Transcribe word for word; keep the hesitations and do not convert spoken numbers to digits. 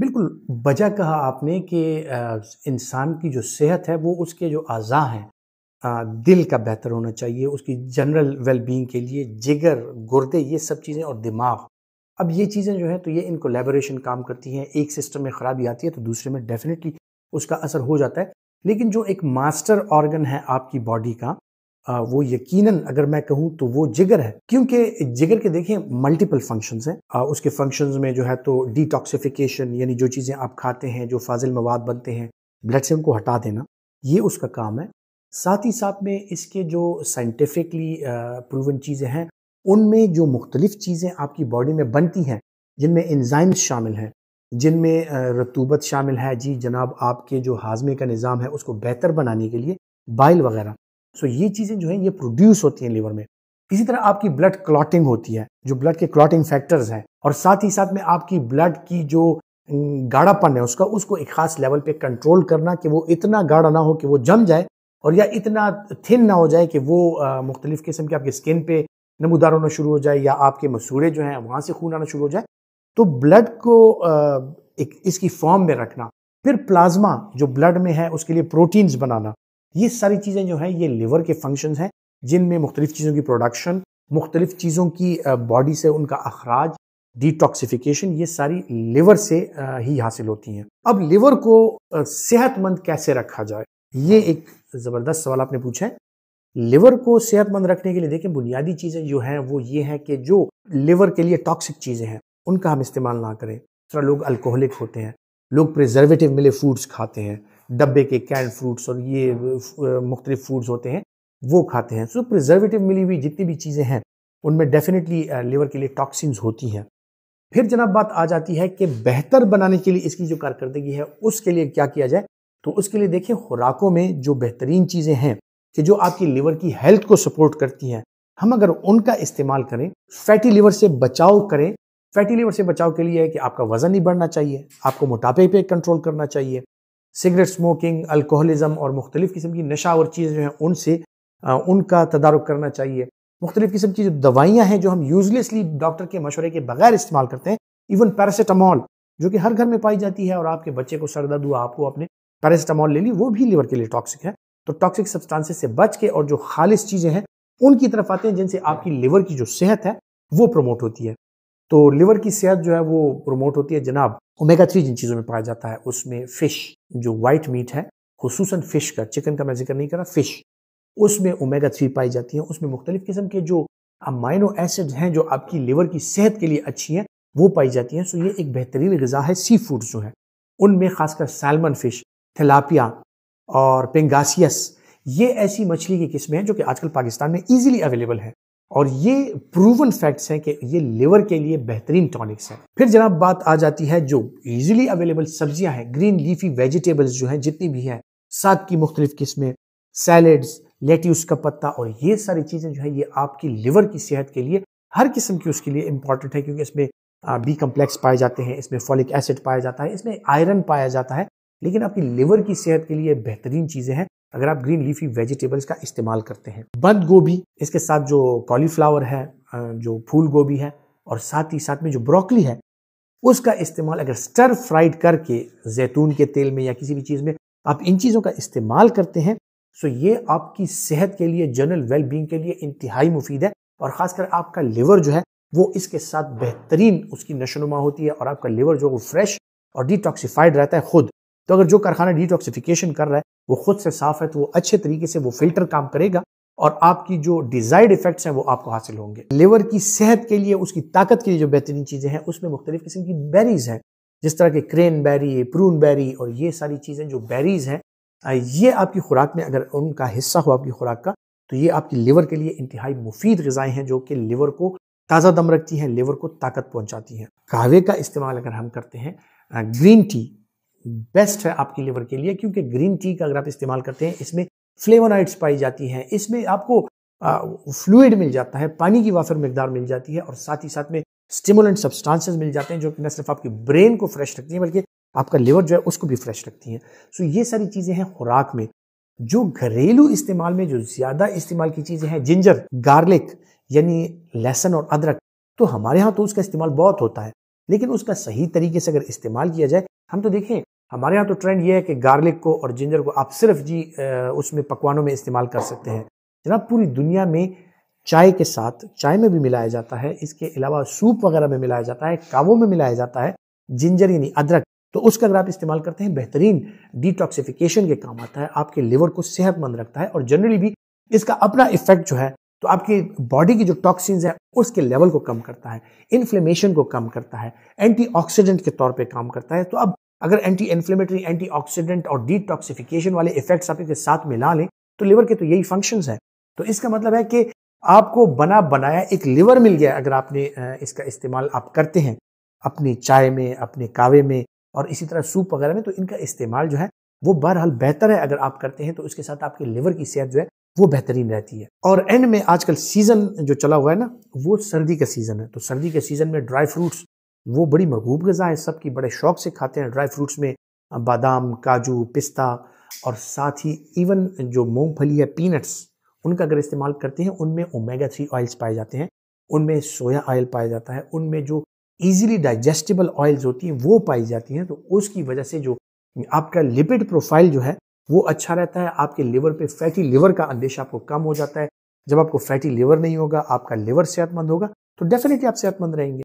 बिल्कुल वजह कहा आपने कि इंसान की जो सेहत है वो उसके जो आज़ा हैं, दिल का बेहतर होना चाहिए, उसकी जनरल वेलबींग के लिए जिगर, गुर्दे, ये सब चीज़ें और दिमाग। अब ये चीज़ें जो हैं तो ये इन कोलैबोरेशन काम करती हैं। एक सिस्टम में ख़राबी आती है तो दूसरे में डेफिनेटली उसका असर हो जाता है। लेकिन जो एक मास्टर ऑर्गन है आपकी बॉडी का, वो यकीनन अगर मैं कहूँ तो वो जिगर है, क्योंकि जिगर के देखिए मल्टीपल फंक्शंस हैं। उसके फंक्शंस में जो है तो डिटॉक्सिफिकेशन, यानी जो चीज़ें आप खाते हैं, जो फाजिल मवाद बनते हैं ब्लड से, उनको हटा देना, ये उसका काम है। साथ ही साथ में इसके जो साइंटिफिकली प्रूवन चीज़ें हैं, उनमें जो मुख्तलिफ चीज़ें आपकी बॉडी में बनती हैं, जिनमें एंजाइम्स शामिल हैं, जिनमें रतूबत शामिल है, जी जनाब, आपके जो हाजमे का निज़ाम है उसको बेहतर बनाने के लिए बाइल वगैरह, सो ये चीज़ें जो हैं ये प्रोड्यूस होती हैं लीवर में। इसी तरह आपकी ब्लड क्लॉटिंग होती है, जो ब्लड के क्लॉटिंग फैक्टर्स हैं, और साथ ही साथ में आपकी ब्लड की जो गाढ़ापन है उसका, उसको एक ख़ास लेवल पे कंट्रोल करना कि वो इतना गाढ़ा ना हो कि वो जम जाए, और या इतना थिन ना हो जाए कि वो मुख्तलिफ़ किस्म के आपकी स्किन पे नमूदार होना शुरू हो जाए, या आपके मसूड़े जो हैं वहाँ से खून आना शुरू हो जाए। तो ब्लड को एक इसकी फॉर्म में रखना, फिर प्लाज्मा जो ब्लड में है उसके लिए प्रोटीन्स बनाना, ये सारी चीज़ें जो हैं ये लिवर के फंक्शंस हैं, जिनमें मुख्तलिफ़ चीज़ों की प्रोडक्शन, मुख्तलिफ़ चीज़ों की बॉडी से उनका अखराज, डिटॉक्सिफिकेशन, ये सारी लिवर से ही हासिल होती हैं। अब लिवर को सेहतमंद कैसे रखा जाए, ये एक ज़बरदस्त सवाल आपने पूछा है। लिवर को सेहतमंद रखने के लिए देखें, बुनियादी चीज़ें जो हैं वो ये हैं कि जो लिवर के लिए टॉक्सिक चीज़ें हैं उनका हम इस्तेमाल ना करें। इस तरह लोग अल्कोहलिक होते हैं, लोग प्रिजर्वेटिव मिले फूड्स खाते हैं, डब्बे के कैंड फ्रूट्स और ये मुख्तलिफ फूड्स होते हैं वो खाते हैं। सो प्रिजर्वेटिव मिली हुई जितनी भी चीज़ें हैं उनमें डेफिनेटली लिवर के लिए टॉक्सिन्स होती हैं। फिर जनाब बात आ जाती है कि बेहतर बनाने के लिए इसकी जो कारकर्दगी है उसके लिए क्या किया जाए, तो उसके लिए देखें खुराकों में जो बेहतरीन चीज़ें हैं कि जो आपकी लिवर की हेल्थ को सपोर्ट करती हैं, हम अगर उनका इस्तेमाल करें, फैटी लिवर से बचाव करें। फैटी लिवर से बचाव के लिए है कि आपका वज़न नहीं बढ़ना चाहिए, आपको मोटापे पे कंट्रोल करना चाहिए, सिगरेट स्मोकिंग, अल्कोहलिज्म और मुख्तलिफ़ किस्म की नशा और चीज़ें जो हैं उनसे आ, उनका तदारुक करना चाहिए। मुख्तलिफ़ किस्म की जो दवाइयाँ हैं जो हम यूजलेसली डॉक्टर के मशवरे के बगैर इस्तेमाल करते हैं, इवन पैरासीटामॉल जो कि हर घर में पाई जाती है, और आपके बच्चे को सर दर्द हुआ आपको आपने पैरासीटामॉल ले ली, वो भी लिवर के लिए टॉक्सिक है। तो टॉक्सिक सब्सटेंसेस से बच के और जो खालिस चीज़ें हैं उनकी तरफ आते हैं, जिनसे आपकी लिवर की जो सेहत है वो प्रमोट होती है। तो लिवर की सेहत जो है वो प्रमोट होती है जनाब ओमेगा थ्री जिन चीज़ों में पाया जाता है, उसमें फ़िश, जो वाइट मीट है, खुसूसन फ़िश का, चिकन का मैं जिक्र नहीं करा, फ़िश, उसमें ओमेगा थ्री पाई जाती है। उसमें मुख्तलिफ़ किस्म के जो अमाइनो एसिड्स हैं जो आपकी लिवर की सेहत के लिए अच्छी हैं वो पाई जाती हैं। सो ये एक बेहतरीन ग़िज़ा है। सी फूड्स जो है उनमें खासकर सैल्मन फ़िश, थिलापिया और पेंगासियस, ये ऐसी मछली की किस्में हैं जो कि आजकल पाकिस्तान में ईजिली अवेलेबल है, और ये प्रूवन फैक्ट्स हैं कि ये लिवर के लिए बेहतरीन टॉनिक्स हैं। फिर जनाब बात आ जाती है जो इजीली अवेलेबल सब्जियां हैं, ग्रीन लीफी वेजिटेबल्स जो हैं जितनी भी हैं, साग की मुख्तलिफ किस्में, सैलड्स, लेट्यूस का पत्ता, और ये सारी चीज़ें जो है ये आपकी लिवर की सेहत के लिए, हर किस्म की उसके लिए इम्पॉर्टेंट है, क्योंकि इसमें बी कम्प्लेक्स पाए जाते हैं, इसमें फॉलिक एसिड पाया जाता है, इसमें आयरन पाया जाता है, लेकिन आपकी लिवर की सेहत के लिए बेहतरीन चीज़ें हैं अगर आप ग्रीन लीफी वेजिटेबल्स का इस्तेमाल करते हैं। बंद गोभी, इसके साथ जो कॉलीफ्लावर है, जो फूल गोभी है, और साथ ही साथ में जो ब्रोकली है, उसका इस्तेमाल अगर स्टर फ्राइड करके जैतून के तेल में या किसी भी चीज़ में आप इन चीज़ों का इस्तेमाल करते हैं, सो ये आपकी सेहत के लिए, जनरल वेलबींग के लिए इंतहाई मुफीद है। और ख़ासकर आपका लिवर जो है वो इसके साथ बेहतरीन उसकी नशोनुमा होती है, और आपका लिवर जो वो फ्रेश और डिटॉक्सीफाइड रहता है खुद। तो अगर जो कारखाना डिटॉक्सिफिकेशन कर रहा है वो खुद से साफ है, तो वो अच्छे तरीके से वो फिल्टर काम करेगा, और आपकी जो डिजायर्ड इफेक्ट्स हैं वो आपको हासिल होंगे। लिवर की सेहत के लिए, उसकी ताकत के लिए जो बेहतरीन चीज़ें हैं उसमें मुख्तलिफ़ किस्म की बेरीज़ हैं, जिस तरह के क्रेनबेरी, प्रूनबेरी, और ये सारी चीज़ें जो बेरीज़ हैं, ये आपकी खुराक में अगर उनका हिस्सा हो, आपकी खुराक का, तो ये आपकी लिवर के लिए इंतहाई मुफीद ग़िज़ाएँ हैं जो कि लिवर को ताज़ा दम रखती हैं, लिवर को ताकत पहुँचाती हैं। काहवे का इस्तेमाल अगर हम करते हैं, ग्रीन टी बेस्ट है आपकी लिवर के लिए, क्योंकि ग्रीन टी का अगर आप इस्तेमाल करते हैं, इसमें फ्लेवोनॉइड्स पाई जाती हैं, इसमें आपको फ्लूइड मिल जाता है, पानी की वाफर मकदार मिल जाती है, और साथ ही साथ में स्टिमुलेंट सब्सटेंसेस मिल जाते हैं जो कि न सिर्फ आपकी ब्रेन को फ्रेश रखती हैं बल्कि आपका लिवर जो है उसको भी फ्रेश रखती हैं। सो ये सारी चीज़ें हैं खुराक में। जो घरेलू इस्तेमाल में जो ज़्यादा इस्तेमाल की चीज़ें हैं, जिंजर, गार्लिक यानी लहसुन और अदरक, तो हमारे यहाँ तो उसका इस्तेमाल बहुत होता है, लेकिन उसका सही तरीके से अगर इस्तेमाल किया जाए। हम तो देखें, हमारे यहाँ तो ट्रेंड ये है कि गार्लिक को और जिंजर को आप सिर्फ जी उसमें पकवानों में इस्तेमाल कर सकते हैं। जनाब पूरी दुनिया में चाय के साथ, चाय में भी मिलाया जाता है, इसके अलावा सूप वगैरह में मिलाया जाता है, कावों में मिलाया जाता है जिंजर यानी अदरक। तो उसका अगर आप इस्तेमाल करते हैं बेहतरीन डिटॉक्सिफिकेशन के काम आता है, आपके लिवर को सेहतमंद रखता है और जनरली भी इसका अपना इफेक्ट जो है तो आपकी बॉडी की जो टॉक्सिन्स है उसके लेवल को कम करता है, इन्फ्लेमेशन को कम करता है, एंटीऑक्सीडेंट के तौर पे काम करता है। तो अब अगर एंटी इन्फ्लेमेटरी, एंटीऑक्सीडेंट और डिटॉक्सिफिकेशन वाले इफेक्ट्स आप इसके साथ मिला लें तो लिवर के तो यही फंक्शंस हैं। तो इसका मतलब है कि आपको बना बनाया एक लिवर मिल गया अगर आपने इसका इस्तेमाल आप करते हैं अपनी चाय में, अपने कावे में और इसी तरह सूप वगैरह में। तो इनका इस्तेमाल जो है वो बहरहाल बेहतर है अगर आप करते हैं, तो उसके साथ आपके लिवर की सेहत जो है वो बेहतरीन रहती है। और एंड में आजकल सीज़न जो चला हुआ है ना वो सर्दी का सीज़न है, तो सर्दी के सीज़न में ड्राई फ्रूट्स वो बड़ी मकबूल गज़ा है, सबकी बड़े शौक़ से खाते हैं। ड्राई फ्रूट्स में बादाम, काजू, पिस्ता और साथ ही इवन जो मूँगफली है, पीनट्स, उनका अगर इस्तेमाल करते हैं उनमें ओमेगा थ्री ऑयल्स पाए जाते हैं, उनमें सोया ऑयल पाया जाता है, उनमें जो ईजिली डाइजेस्टिबल ऑयल्स होती हैं वो पाई जाती हैं। तो उसकी वजह से जो आपका लिपिड प्रोफाइल जो है वो अच्छा रहता है, आपके लिवर पे फैटी लिवर का अंदेशा आपको कम हो जाता है। जब आपको फैटी लिवर नहीं होगा, आपका लिवर सेहतमंद होगा तो डेफिनेटली आप सेहतमंद रहेंगे।